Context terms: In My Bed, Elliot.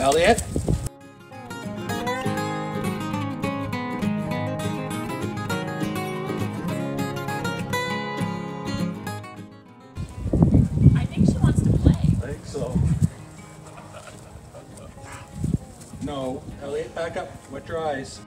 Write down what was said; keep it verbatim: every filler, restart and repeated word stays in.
Elliot? I think she wants to play. I think so. No. Elliot, back up. Wet your eyes.